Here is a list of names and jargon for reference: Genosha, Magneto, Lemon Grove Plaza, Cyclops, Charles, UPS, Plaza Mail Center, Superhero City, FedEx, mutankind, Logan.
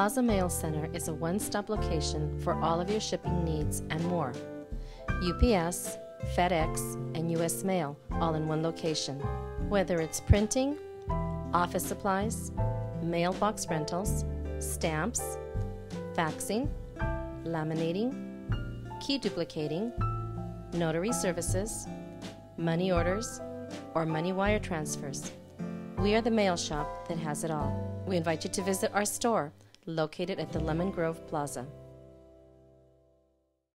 Plaza Mail Center is a one-stop location for all of your shipping needs and more. UPS, FedEx, and U.S. Mail all in one location. Whether it's printing, office supplies, mailbox rentals, stamps, faxing, laminating, key duplicating, notary services, money orders, or money wire transfers, we are the mail shop that has it all. We invite you to visit our store located at the Lemon Grove Plaza.